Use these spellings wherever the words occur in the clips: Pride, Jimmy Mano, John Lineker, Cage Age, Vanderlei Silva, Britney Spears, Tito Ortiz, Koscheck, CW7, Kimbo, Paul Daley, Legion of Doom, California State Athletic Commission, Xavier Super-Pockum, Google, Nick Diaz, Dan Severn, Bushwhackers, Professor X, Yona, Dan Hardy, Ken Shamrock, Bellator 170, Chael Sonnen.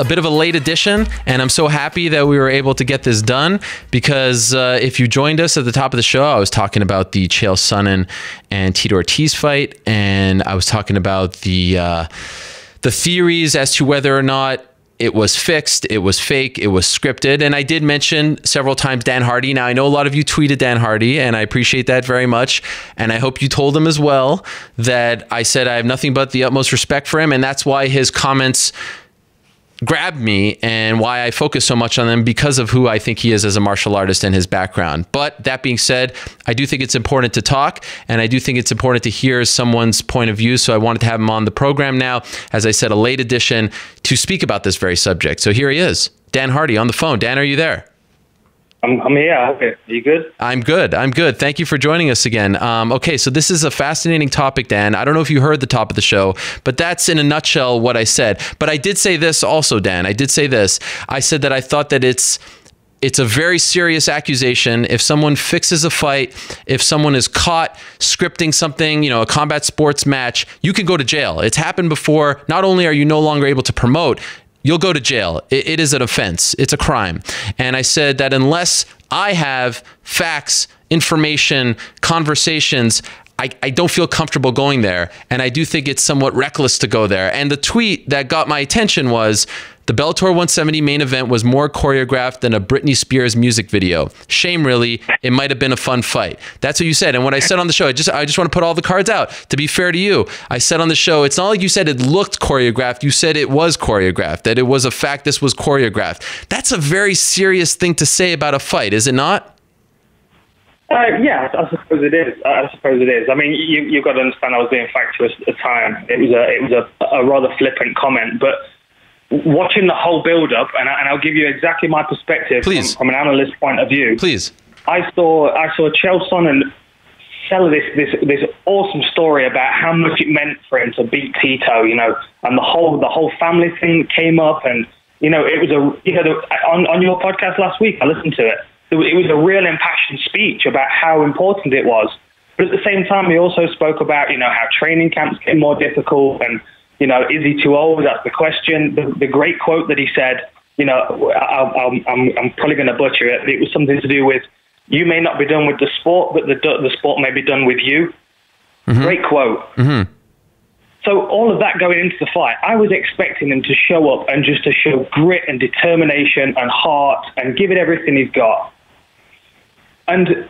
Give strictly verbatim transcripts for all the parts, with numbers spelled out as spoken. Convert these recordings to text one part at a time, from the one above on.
a bit of a late edition, and I'm so happy that we were able to get this done, because uh, if you joined us at the top of the show, I was talking about the Chael Sonnen and Tito Ortiz fight, and I was talking about the uh, the theories as to whether or not it was fixed, it was fake, it was scripted. And I did mention several times Dan Hardy. Now, I know a lot of you tweeted Dan Hardy, and I appreciate that very much. And I hope you told him as well that I said I have nothing but the utmost respect for him. And that's why his comments grabbed me and why I focus so much on them, because of who I think he is as a martial artist and his background. But that being said, I do think it's important to talk, and I do think it's important to hear someone's point of view. So I wanted to have him on the program now, as I said, a late edition, to speak about this very subject. So here he is, Dan Hardy on the phone. Dan, are you there? I'm, I'm here. Okay. Are you good? I'm good. I'm good. Thank you for joining us again. Um, okay, so this is a fascinating topic, Dan. I don't know if you heard the top of the show, but that's in a nutshell what I said. But I did say this also, Dan. I did say this. I said that I thought that it's it's a very serious accusation. If someone fixes a fight, if someone is caught scripting something, you know, a combat sports match, you can go to jail. It's happened before. Not only are you no longer able to promote, you'll go to jail. It, it is an offense. It's a crime. And I said that unless I have facts, information, conversations, I, I don't feel comfortable going there. And I do think it's somewhat reckless to go there. And the tweet that got my attention was, the Bellator one seventy main event was more choreographed than a Britney Spears music video. Shame, really. It might have been a fun fight. That's what you said. And what I said on the show, I just I just want to put all the cards out. To be fair to you, I said on the show, it's not like you said it looked choreographed. You said it was choreographed, that it was a fact this was choreographed. That's a very serious thing to say about a fight, is it not? Uh, yeah, I suppose it is. I suppose it is. I mean, you, you've got to understand I was being factuous at the time. It was a, it was a, a rather flippant comment, but watching the whole build-up, and, I, and I'll give you exactly my perspective from, from an analyst point of view. Please. I saw I saw Chael Sonnen tell this, this this awesome story about how much it meant for him to beat Tito, you know, and the whole the whole family thing came up, and you know it was a you know the, on on your podcast last week I listened to it. It was a real impassioned speech about how important it was, but at the same time he also spoke about you know how training camps get more difficult and. You know, is he too old? That's the question. The, the great quote that he said, you know, I, I'm, I'm, I'm probably going to butcher it. It was something to do with, you may not be done with the sport, but the, the sport may be done with you. Mm-hmm. Great quote. Mm-hmm. So all of that going into the fight, I was expecting him to show up and just to show grit and determination and heart and give it everything he's got. And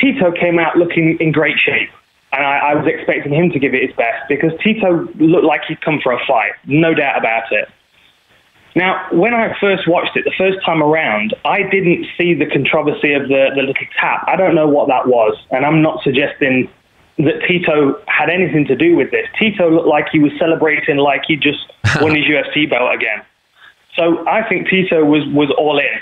Tito came out looking in great shape. And I, I was expecting him to give it his best because Tito looked like he'd come for a fight, no doubt about it. Now, when I first watched it the first time around, I didn't see the controversy of the, the little tap. I don't know what that was, and I'm not suggesting that Tito had anything to do with this. Tito looked like he was celebrating like he just won his U F C belt again. So I think Tito was, was all in.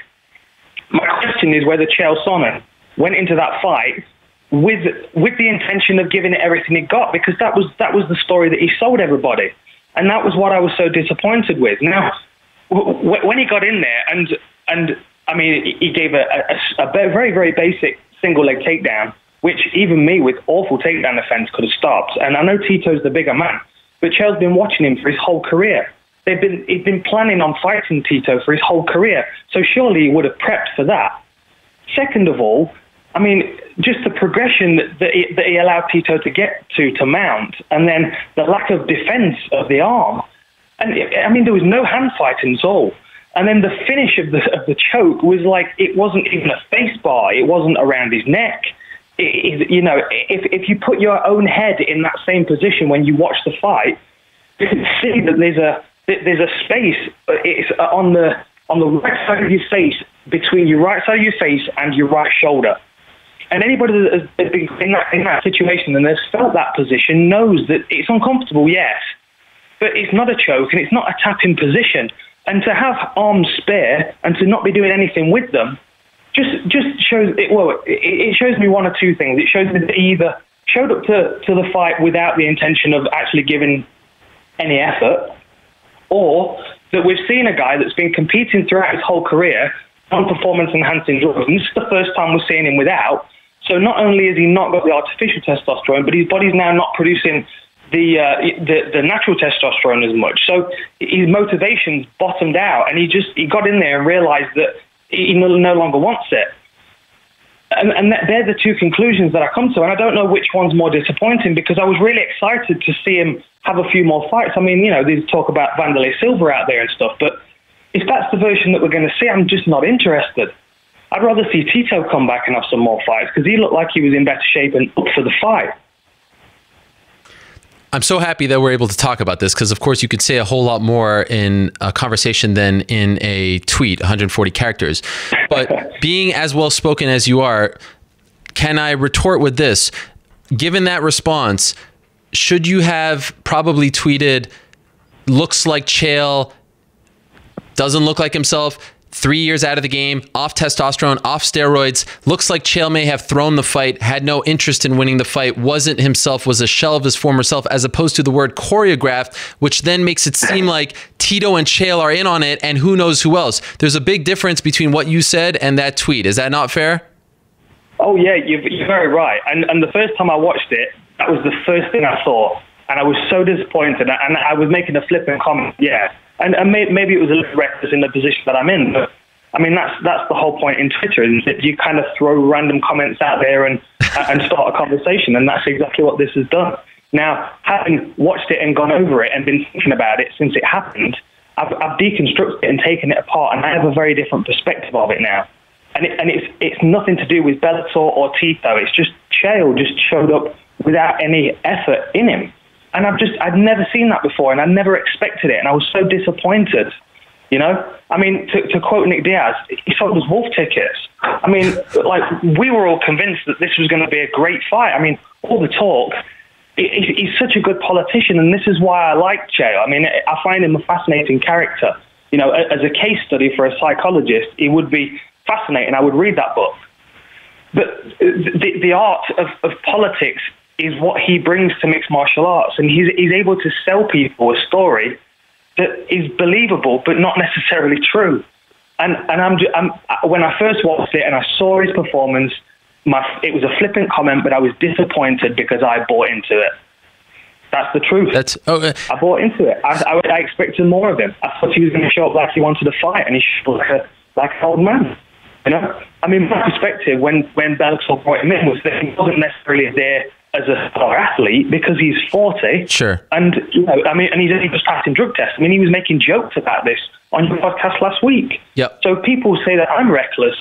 My question is whether Chael Sonnen went into that fight with with the intention of giving it everything it got, because that was that was the story that he sold everybody, and that was what I was so disappointed with. Now, w w when he got in there, and and I mean, he gave a, a, a very very basic single leg takedown, which even me with awful takedown offense could have stopped. And I know Tito's the bigger man, but Chael's been watching him for his whole career. They've been he'd been planning on fighting Tito for his whole career, so surely he would have prepped for that. Second of all, I mean, just the progression that he, that he allowed Tito to get to, to mount, and then the lack of defense of the arm. And it, I mean, there was no hand fighting at all. And then the finish of the, of the choke was like, it wasn't even a face bar. It wasn't around his neck. It, it, you know, if, if you put your own head in that same position when you watch the fight, you can see that there's a, that there's a space. It's on the, on the right side of your face, between your right side of your face and your right shoulder. And anybody that has been in that, in that situation and has felt that position knows that it's uncomfortable, yes, but it's not a choke and it's not a tapping position. And to have arms spare and to not be doing anything with them just just shows it. Well, it, it shows me one or two things. It shows me that he either showed up to, to the fight without the intention of actually giving any effort, or that we've seen a guy that's been competing throughout his whole career on performance-enhancing drugs, and this is the first time we're seeing him without. So not only has he not got the artificial testosterone, but his body's now not producing the, uh, the the natural testosterone as much. So his motivations bottomed out, and he just he got in there and realized that he no, no longer wants it. And, and that, they're the two conclusions that I come to, and I don't know which one's more disappointing, because I was really excited to see him have a few more fights. I mean, you know, there's talk about Vanderlei Silva out there and stuff, but if that's the version that we're going to see, I'm just not interested. I'd rather see Tito come back and have some more fights, because he looked like he was in better shape and up for the fight. I'm so happy that we're able to talk about this, because, of course, you could say a whole lot more in a conversation than in a tweet, one hundred forty characters. But being as well-spoken as you are, can I retort with this? Given that response, should you have probably tweeted, looks like Chael, doesn't look like himself, three years out of the game, off testosterone, off steroids. Looks like Chael may have thrown the fight, had no interest in winning the fight, wasn't himself, was a shell of his former self, as opposed to the word choreographed, which then makes it seem like Tito and Chael are in on it and who knows who else. There's a big difference between what you said and that tweet. Is that not fair? Oh, yeah, you're, you're very right. And, and the first time I watched it, that was the first thing I saw. And I was so disappointed. And I was making a flippant comment, yeah. And, and may, maybe it was a little reckless in the position that I'm in, but I mean, that's that's the whole point in Twitter, is that you kind of throw random comments out there and, and start a conversation, and that's exactly what this has done. Now, having watched it and gone over it and been thinking about it since it happened, I've, I've deconstructed it and taken it apart, and I have a very different perspective of it now. And, it, and it's, it's nothing to do with Bellator or Tito, it's just Chael just showed up without any effort in him. And I've just, I'd never seen that before, and I never expected it, and I was so disappointed, you know? I mean, to, to quote Nick Diaz, he sold us wolf tickets. I mean, like, we were all convinced that this was going to be a great fight. I mean, all the talk, he, he's such a good politician, and this is why I like Chael. I mean, I find him a fascinating character. You know, as a case study for a psychologist, it would be fascinating. I would read that book. But the, the art of, of politics is what he brings to mixed martial arts, and he's, he's able to sell people a story that is believable but not necessarily true. And and I'm, I'm when I first watched it and I saw his performance, my it was a flippant comment, but I was disappointed because I bought into it. That's the truth. That's oh, uh, I bought into it. I, I, I expected more of him. I thought he was going to show up like he wanted to fight, and he showed up like, a, like an old man. You know, I mean, my perspective when when Bellator brought him in was that he wasn't necessarily there as a star athlete because he's forty. Sure. And, you know, I mean, and he's only just passing drug tests. I mean, he was making jokes about this on your podcast last week. Yep. So people say that I'm reckless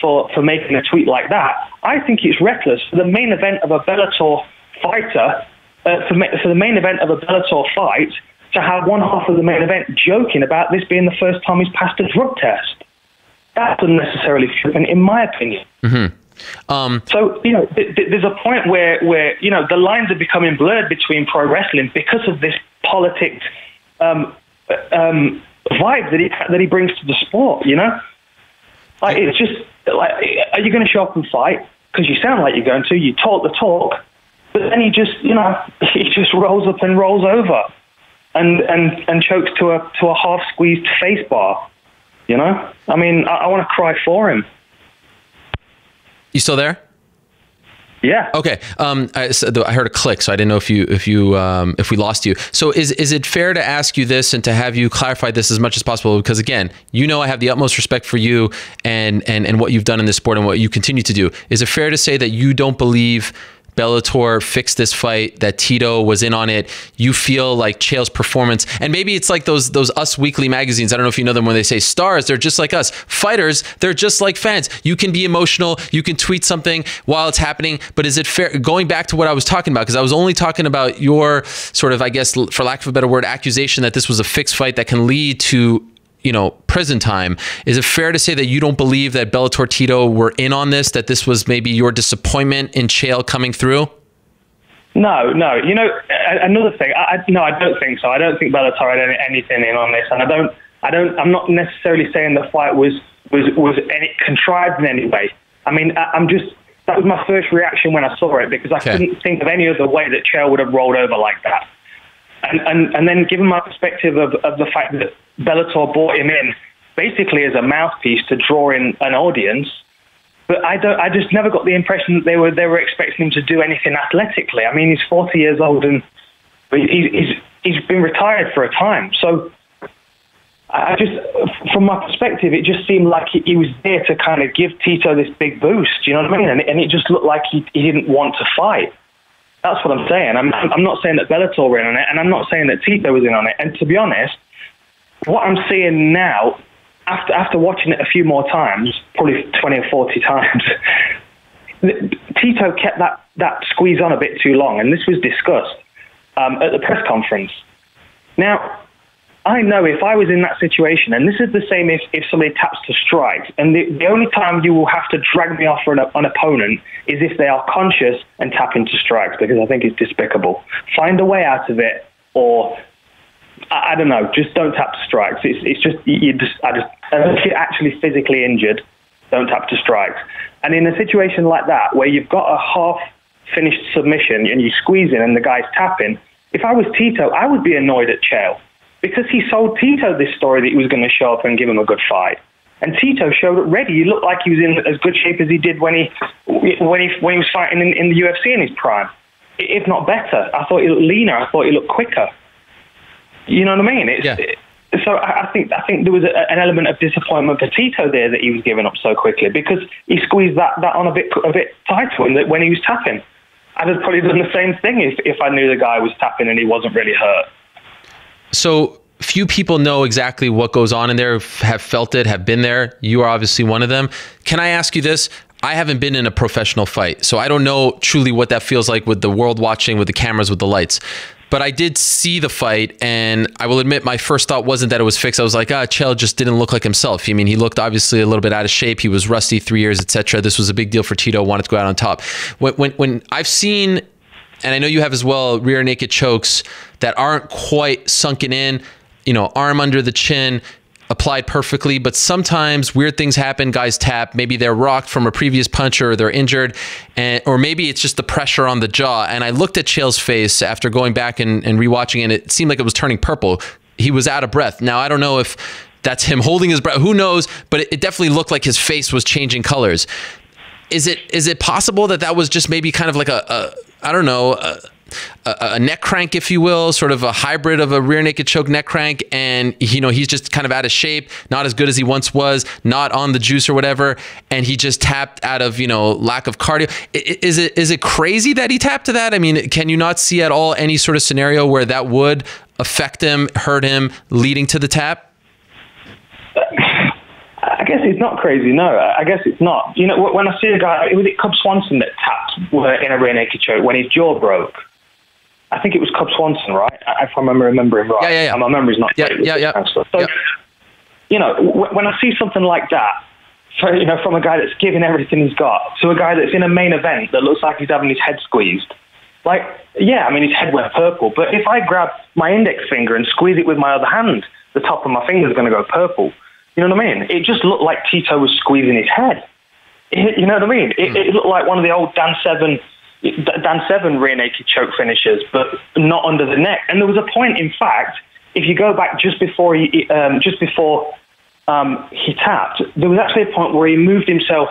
for, for making a tweet like that. I think it's reckless for the main event of a Bellator fighter, uh, for, ma for the main event of a Bellator fight, to have one half of the main event joking about this being the first time he's passed a drug test. That's unnecessarily flippant, in my opinion. Mm-hmm. Um, so, you know, th th there's a point where, where, you know, the lines are becoming blurred between pro wrestling because of this politics um, um, vibe that he, that he brings to the sport, you know? Like, it's just, like, are you going to show up and fight? Because you sound like you're going to, you talk the talk, but then he just, you know, he just rolls up and rolls over and, and, and chokes to a, to a half-squeezed face bar, you know? I mean, I, I want to cry for him. You still there? Yeah. Okay. Um, I, so I heard a click, so I didn't know if you, if you, um, if we lost you. So is, is it fair to ask you this and to have you clarify this as much as possible? Because again, you know, I have the utmost respect for you and, and, and what you've done in this sport and what you continue to do. Is it fair to say that you don't believe Bellator fixed this fight, that Tito was in on it? You feel like Chael's performance, and maybe it's like those those Us Weekly magazines, I don't know if you know them, when they say stars, they're just like us. Fighters, they're just like fans. You can be emotional, you can tweet something while it's happening, but is it fair, going back to what I was talking about, because I was only talking about your sort of, I guess, for lack of a better word, accusation that this was a fixed fight that can lead to, you know, prison time. Is it fair to say that you don't believe that Bellator, Tito were in on this, that this was maybe your disappointment in Chael coming through? No, no. You know, another thing, I, no, I don't think so. I don't think Bellator had anything in on this. And I don't, I don't, I'm not necessarily saying the fight was, was, was any, contrived in any way. I mean, I, I'm just, that was my first reaction when I saw it, because I okay. couldn't think of any other way that Chael would have rolled over like that. And, and, and then given my perspective of, of the fact that Bellator brought him in basically as a mouthpiece to draw in an audience, but I, don't, I just never got the impression that they were, they were expecting him to do anything athletically. I mean, he's forty years old and but he's, he's, he's been retired for a time. So I just, from my perspective, it just seemed like he, he was there to kind of give Tito this big boost, you know what I mean? And, and it just looked like he, he didn't want to fight. That's what I'm saying. I'm, I'm not saying that Bellator were in on it, and I'm not saying that Tito was in on it. And to be honest, what I'm seeing now, after after watching it a few more times, probably twenty or forty times, Tito kept that, that squeeze on a bit too long, and this was discussed um, at the press conference. Now, I know if I was in that situation, and this is the same if, if somebody taps to strike, and the, the only time you will have to drag me off for an, an opponent is if they are conscious and tap into strikes, because I think it's despicable. Find a way out of it, or I, I don't know, just don't tap to strikes. It's, it's just, you just, I just, unless you're actually physically injured, don't tap to strikes. And in a situation like that, where you've got a half-finished submission and you squeeze in and the guy's tapping, if I was Tito, I would be annoyed at Chael, because he sold Tito this story that he was going to show up and give him a good fight. And Tito showed it ready. He looked like he was in as good shape as he did when he when he, when he was fighting in, in the U F C in his prime, if not better. I thought he looked leaner. I thought he looked quicker. You know what I mean? It's, yeah. it, so I, I think I think there was a, an element of disappointment for Tito there that he was giving up so quickly, because he squeezed that, that on a bit a bit tighter when he was tapping. I'd have probably done the same thing if, if I knew the guy was tapping and he wasn't really hurt. So few people know exactly what goes on in there, have felt it, have been there. You are obviously one of them. Can I ask you this? I haven't been in a professional fight, so I don't know truly what that feels like with the world watching, with the cameras, with the lights. But I did see the fight, and I will admit my first thought wasn't that it was fixed. I was like, ah, Chael just didn't look like himself. I mean, he looked obviously a little bit out of shape. He was rusty, three years, et cetera. This was a big deal for Tito, wanted to go out on top. When, when, when I've seen, and I know you have as well, rear naked chokes that aren't quite sunken in, you know, arm under the chin, applied perfectly, but sometimes weird things happen, guys tap, maybe they're rocked from a previous punch or they're injured, and or maybe it's just the pressure on the jaw. And I looked at Chael's face after going back and, and rewatching it, and it seemed like it was turning purple. He was out of breath. Now, I don't know if that's him holding his breath, who knows, but it, it definitely looked like his face was changing colors. Is it is it possible that that was just maybe kind of like a, a I don't know, a, a, a neck crank, if you will, sort of a hybrid of a rear naked choke neck crank, and you know he's just kind of out of shape, not as good as he once was, not on the juice or whatever, and he just tapped out of you know lack of cardio? Is it is it crazy that he tapped to that? I mean, can you not see at all any sort of scenario where that would affect him, hurt him, leading to the tap? I guess it's not crazy, no. I guess it's not. You know, when I see a guy, was it Cub Swanson that tapped in a rear naked choke when his jaw broke? I think it was Cub Swanson, right? If I remember remembering right. Yeah, yeah, yeah. And my memory's not great. Yeah, yeah, yeah. So, yeah. you know, when I see something like that, so, you know, from a guy that's giving everything he's got to a guy that's in a main event that looks like he's having his head squeezed, like, yeah, I mean, his head went purple, but if I grab my index finger and squeeze it with my other hand, the top of my finger's going to go purple. You know what I mean? It just looked like Tito was squeezing his head. It, you know what I mean? It, it looked like one of the old Dan Severn, Dan Severn rear naked choke finishes, but not under the neck. And there was a point, in fact, if you go back just before he, um, just before um, he tapped, there was actually a point where he moved himself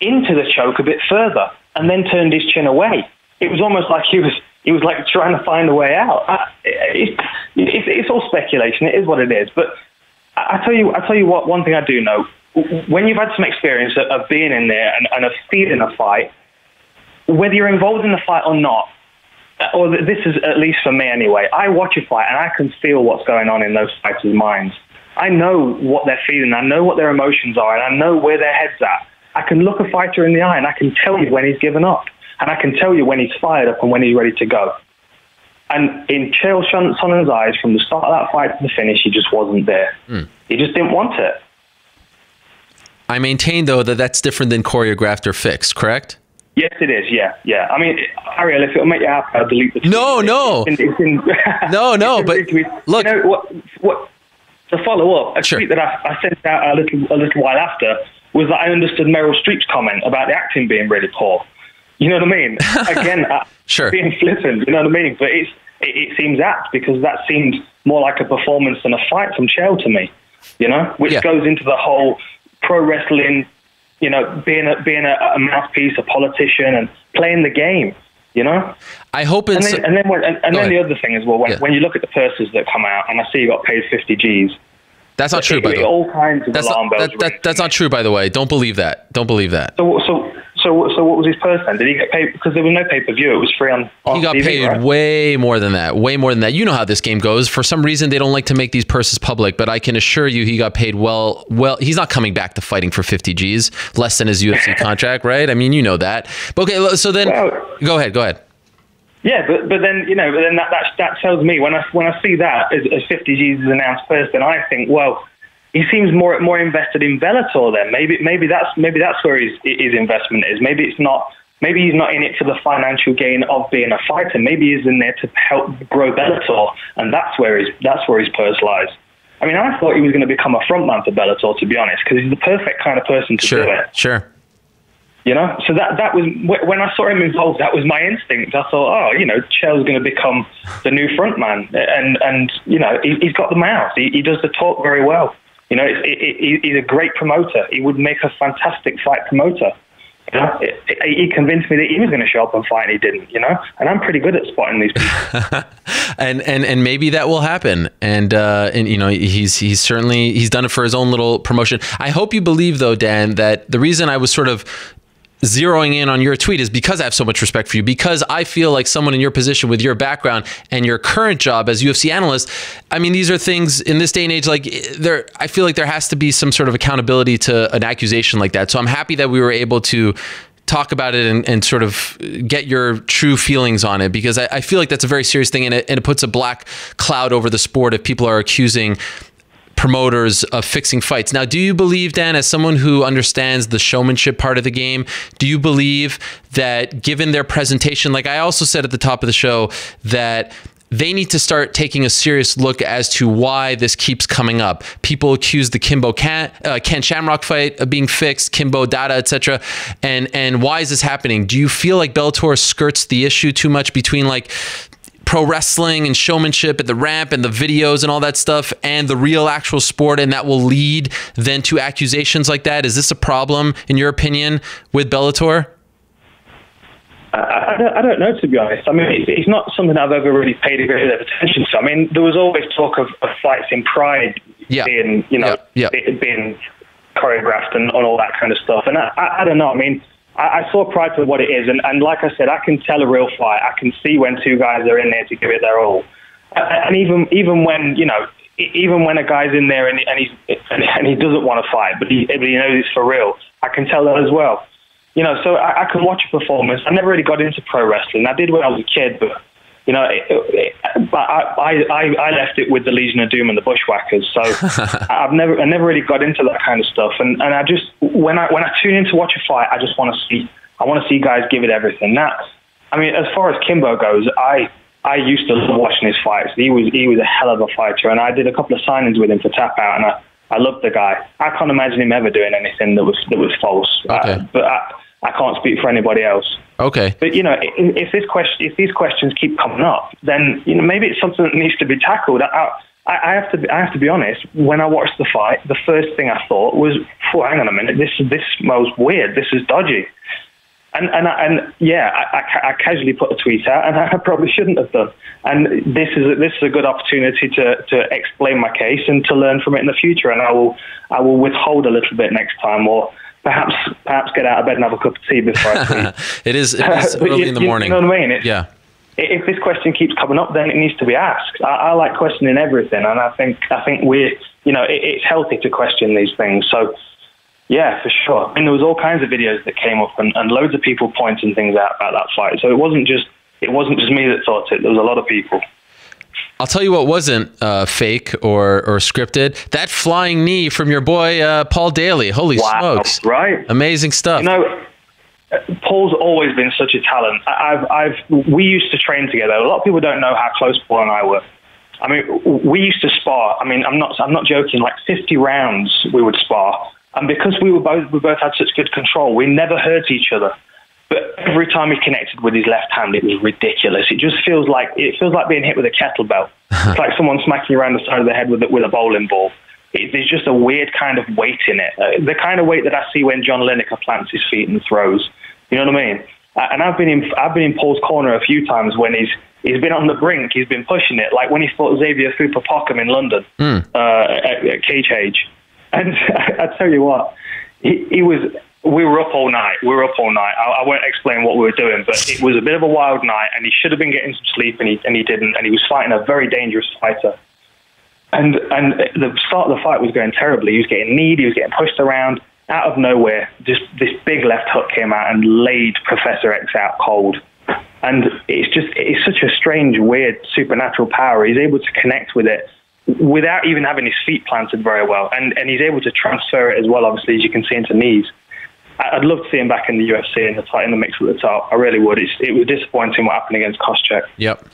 into the choke a bit further and then turned his chin away. It was almost like he was he was like trying to find a way out. I, it, it, it's all speculation. It is what it is, but. I tell you, I tell you what. One thing I do know: when you've had some experience of, of being in there and, and of feeling a fight, whether you're involved in the fight or not, or this is at least for me anyway, I watch a fight and I can feel what's going on in those fighters' minds. I know what they're feeling. I know what their emotions are, and I know where their head's at. I can look a fighter in the eye and I can tell you when he's given up, and I can tell you when he's fired up and when he's ready to go. And in Chael Sonnen's eyes, from the start of that fight to the finish, he just wasn't there. Mm. He just didn't want it. I maintain, though, that that's different than choreographed or fixed, correct? Yes, it is. Yeah, yeah. I mean, Ariel, if it'll make you happy, I'll delete the tweet. No, no. It's in, it's in, no, no, but look. You know, what, what, to follow up, a sure. tweet that I, I sent out a little, a little while after was that I understood Meryl Streep's comment about the acting being really poor. You know what I mean? Again, sure. being flippant, you know what I mean? But it's, it, it seems apt, because that seemed more like a performance than a fight from Chael to me, you know, which yeah. goes into the whole pro wrestling, you know, being a, being a, a mouthpiece, a politician, and playing the game. You know, I hope it's. And then, and then, when, and, and then the other thing is, well, when, yeah. when you look at the purses that come out, and I see you got paid fifty G's. That's not true, by the way. All kinds of that's alarm not, bells. That, that, that's not true, by the way. Don't believe that. Don't believe that. So, so, so, so, what was his purse then? Did he get paid? Because there was no pay per view. It was free on. He got T V, paid right? way more than that. Way more than that. You know how this game goes. For some reason, they don't like to make these purses public. But I can assure you, he got paid well. Well, he's not coming back to fighting for fifty G's, less than his U F C contract, right? I mean, you know that. But okay, so then, well, go ahead. Go ahead. Yeah, but but then you know, but then that that, that tells me when I when I see that as, as fifty G's is an ounce purse, then I think, well, he seems more more invested in Bellator. Then maybe maybe that's maybe that's where his his investment is. Maybe it's not. Maybe he's not in it for the financial gain of being a fighter. Maybe he's in there to help grow Bellator, and that's where his that's where his purse lies. I mean, I thought he was going to become a frontman for Bellator, to be honest, because he's the perfect kind of person to sure, do it. Sure, sure. You know, so that that was when I saw him involved. That was my instinct. I thought, oh, you know, Chael's going to become the new frontman, and and you know, he, he's got the mouth. He, he does the talk very well. You know, it, it, he's a great promoter. He would make a fantastic fight promoter. You know, it, it, he convinced me that he was going to show up and fight, and he didn't. You know, and I'm pretty good at spotting these people. and and and maybe that will happen. And uh, and you know, he's he's certainly he's done it for his own little promotion. I hope you believe, though, Dan, that the reason I was sort of zeroing in on your tweet is because I have so much respect for you, because I feel like someone in your position with your background and your current job as U F C analyst, I mean, these are things in this day and age, like there, I feel like there has to be some sort of accountability to an accusation like that. So I'm happy that we were able to talk about it and, and sort of get your true feelings on it, because I, I feel like that's a very serious thing, and it, and it puts a black cloud over the sport if people are accusing promoters of fixing fights. Now, do you believe, Dan, as someone who understands the showmanship part of the game, do you believe that given their presentation, like I also said at the top of the show, that they need to start taking a serious look as to why this keeps coming up? People accuse the Kimbo Ken, uh, Ken Shamrock fight of being fixed, Kimbo Dada, et cetera. And, and why is this happening? Do you feel like Bellator skirts the issue too much between like pro wrestling and showmanship at the ramp and the videos and all that stuff and the real actual sport, and that will lead then to accusations like that? Is this a problem, in your opinion, with Bellator? I, I, don't, I don't know, to be honest. I mean, it's, it's not something I've ever really paid a great deal of attention to. I mean, there was always talk of, of fights in Pride yeah. being, you know, yeah. Yeah. being choreographed and all that kind of stuff. And I, I, I don't know. I mean, I saw Pride for what it is, and, and like I said, I can tell a real fight. I can see when two guys are in there to give it their all, and even even when you know, even when a guy's in there and and he's and he doesn't want to fight, but he, but he knows it's for real. I can tell that as well, you know. So I, I can watch a performance. I never really got into pro wrestling. I did when I was a kid, but you know, it, it, I, I I left it with the Legion of Doom and the Bushwhackers. So I've never I never really got into that kind of stuff. And and I just when I when I tune in to watch a fight, I just want to see I want to see guys give it everything. That I mean, as far as Kimbo goes, I I used to love watching his fights. He was he was a hell of a fighter, and I did a couple of signings with him for Tap Out, and I I loved the guy. I can't imagine him ever doing anything that was that was false. Okay. Uh, but I, I can't speak for anybody else. Okay. But, you know, if, this question, if these questions keep coming up, then, you know, maybe it's something that needs to be tackled. I, I, I, have, to be, I have to be honest, when I watched the fight, the first thing I thought was, oh, hang on a minute, this, this smells weird, this is dodgy. And, and, I, and yeah, I, I, I casually put a tweet out, and I probably shouldn't have done. And this is a, this is a good opportunity to, to explain my case and to learn from it in the future, and I will, I will withhold a little bit next time, or Perhaps, perhaps get out of bed and have a cup of tea before I sleep. it is, it is early you, in the morning. You know what I mean? It's, yeah. If this question keeps coming up, then it needs to be asked. I, I like questioning everything, and I think I think we're, you know, it, it's healthy to question these things. So, yeah, for sure. I mean, there was all kinds of videos that came up, and, and loads of people pointing things out about that fight. So it wasn't just it wasn't just me that thought it. There was a lot of people. I'll tell you what wasn't uh, fake or, or scripted. That flying knee from your boy, uh, Paul Daley. Holy wow, smokes. Right? Amazing stuff. You know, Paul's always been such a talent. I've, I've, we used to train together. A lot of people don't know how close Paul and I were. I mean, we used to spar. I mean, I'm not, I'm not joking. Like fifty rounds we would spar. And because we were both, we both had such good control, we never hurt each other. But every time he connected with his left hand, it was ridiculous. It just feels like it feels like being hit with a kettlebell. It's like someone smacking you around the side of the head with a, with a bowling ball. It, there's just a weird kind of weight in it, uh, the kind of weight that I see when John Lineker plants his feet and throws. You know what I mean? And I've been in I've been in Paul's corner a few times when he's he's been on the brink, he's been pushing it, like when he fought Xavier Super-Pockum in London mm. uh, at, at Cage Age. And I tell you what, he, he was. We were up all night. We were up all night. I, I won't explain what we were doing, but it was a bit of a wild night, and he should have been getting some sleep, and he and he didn't. And he was fighting a very dangerous fighter. And and the start of the fight was going terribly. He was getting kneed. He was getting pushed around. Out of nowhere, just this big left hook came out and laid Professor X out cold. And it's just, it's such a strange, weird, supernatural power. He's able to connect with it without even having his feet planted very well. And, and he's able to transfer it as well, obviously, as you can see, into knees. I'd love to see him back in the U F C in the tight in the mix at the top. I really would. It's, it was disappointing what happened against Koscheck. Yep.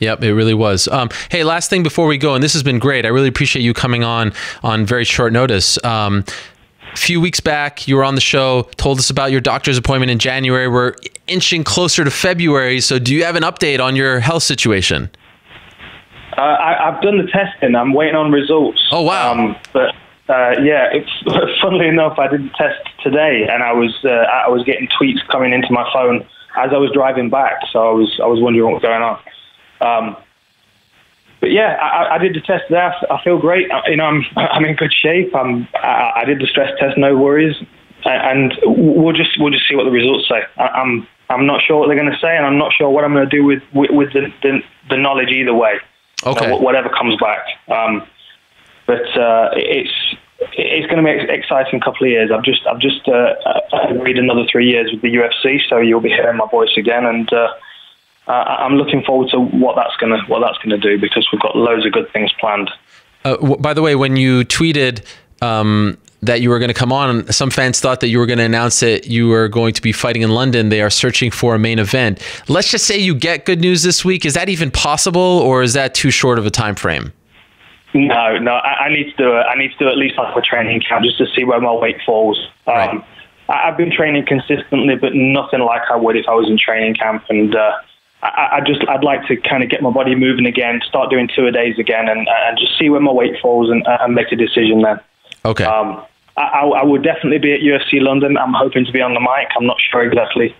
Yep, it really was. Um, hey, last thing before we go, and this has been great. I really appreciate you coming on on very short notice. Um, a few weeks back, you were on the show, told us about your doctor's appointment in January. We're inching closer to February, so do you have an update on your health situation? Uh, I, I've done the testing. I'm waiting on results. Oh, wow. Um, but... Uh, yeah, it's, funnily enough, I did the test today, and I was uh, I was getting tweets coming into my phone as I was driving back, so I was I was wondering what was going on. Um, but yeah, I, I did the test today. I feel great. I, you know, I'm I'm in good shape. I'm I, I did the stress test, no worries, and we'll just we'll just see what the results say. I, I'm I'm not sure what they're going to say, and I'm not sure what I'm going to do with with, with the, the the knowledge either way. Okay, you know, whatever comes back. Um, But uh, it's it's going to be an exciting couple of years. I've just I've just uh, agreed another three years with the U F C, so you'll be hearing my voice again. And uh, I'm looking forward to what that's gonna what that's gonna do, because we've got loads of good things planned. Uh, w by the way, when you tweeted um, that you were going to come on, some fans thought that you were going to announce that you were going to be fighting in London. They are searching for a main event. Let's just say you get good news this week. Is that even possible, or is that too short of a time frame? No, no, I, I need to do it. I need to do at least like a training camp just to see where my weight falls. Um, right. I, I've been training consistently, but nothing like I would if I was in training camp. And uh, I, I just, I'd like to kind of get my body moving again, start doing two a days again, and, and just see where my weight falls and, and make a decision then. Okay. Um, I, I will definitely be at U F C London. I'm hoping to be on the mic. I'm not sure exactly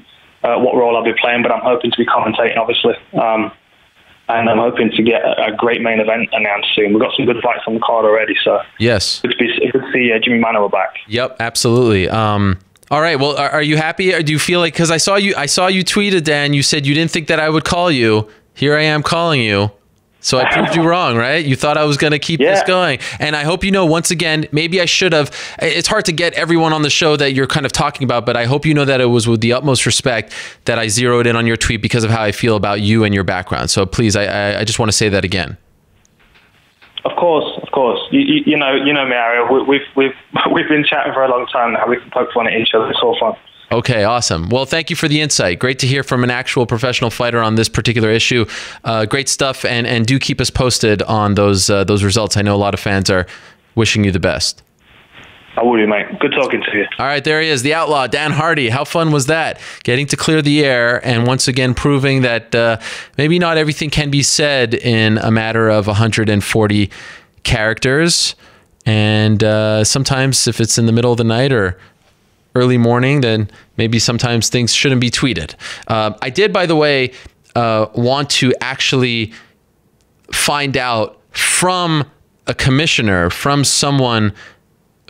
uh, what role I'll be playing, but I'm hoping to be commentating, obviously. Um, And I'm hoping to get a great main event announced soon. We've got some good fights on the card already, so yes, good to see uh, Jimmy Mano back. Yep, absolutely. Um, all right, well, are, are you happy? Or do you feel like, because I saw you, I saw you tweeted, Dan. You said you didn't think that I would call you. Here I am calling you. So I proved you wrong, right? You thought I was going to keep yeah. this going. And I hope you know, once again, maybe I should have. It's hard to get everyone on the show that you're kind of talking about, but I hope you know that it was with the utmost respect that I zeroed in on your tweet because of how I feel about you and your background. So please, I, I, I just want to say that again. Of course, of course. You, you, you know, you know me, Ariel. We, we've, we've, we've been chatting for a long time now. We can poke fun at each other. It's all fun. Okay, awesome. Well, thank you for the insight. Great to hear from an actual professional fighter on this particular issue. Uh, great stuff, and and do keep us posted on those uh, those results. I know a lot of fans are wishing you the best. I will do, mate. Good talking to you. All right, there he is, the outlaw, Dan Hardy. How fun was that? Getting to clear the air and once again proving that uh, maybe not everything can be said in a matter of one hundred forty characters. And uh, sometimes if it's in the middle of the night or early morning, then maybe sometimes things shouldn't be tweeted. Uh, I did, by the way, uh, want to actually find out from a commissioner, from someone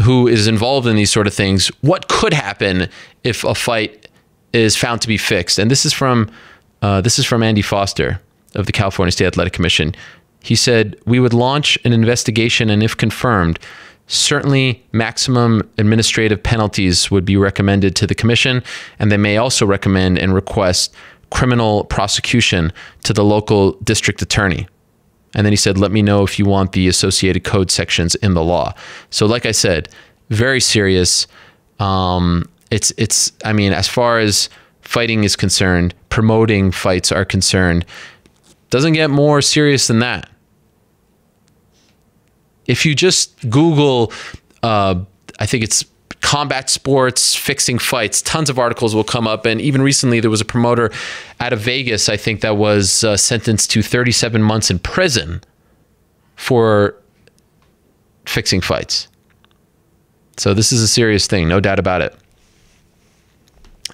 who is involved in these sort of things, what could happen if a fight is found to be fixed. And this is from uh, this is from Andy Foster of the California State Athletic Commission. He said, "We would launch an investigation, and if confirmed, certainly maximum administrative penalties would be recommended to the commission, and they may also recommend and request criminal prosecution to the local district attorney." And then he said, "Let me know if you want the associated code sections in the law." So like I said, very serious. Um, it's, it's, I mean, as far as fighting is concerned, promoting fights are concerned, doesn't get more serious than that. If you just Google, uh, I think it's combat sports, fixing fights, tons of articles will come up. And even recently, there was a promoter out of Vegas, I think, that was uh, sentenced to thirty-seven months in prison for fixing fights. So this is a serious thing, no doubt about it.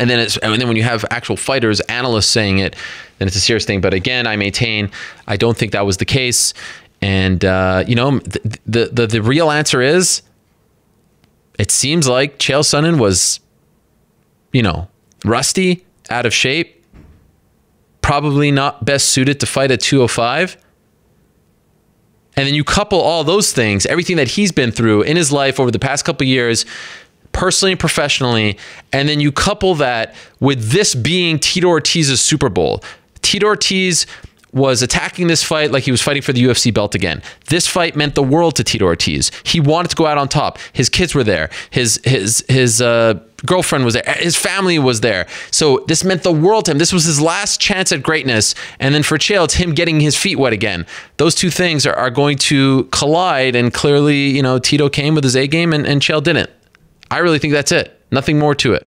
And then it's, and then when you have actual fighters, analysts saying it, then it's a serious thing. But again, I maintain, I don't think that was the case. And uh, you know, the, the the the real answer is, it seems like Chael Sonnen was, you know, rusty, out of shape, probably not best suited to fight at two oh five. And then you couple all those things, everything that he's been through in his life over the past couple of years, personally and professionally, and then you couple that with this being Tito Ortiz's Super Bowl. Tito Ortiz was attacking this fight like he was fighting for the U F C belt again. This fight meant the world to Tito Ortiz. He wanted to go out on top. His kids were there. His his his uh, girlfriend was there. His family was there. So this meant the world to him. This was his last chance at greatness. And then for Chael, it's him getting his feet wet again. Those two things are, are going to collide, and clearly, you know, Tito came with his A game and, and Chael didn't. I really think that's it. Nothing more to it.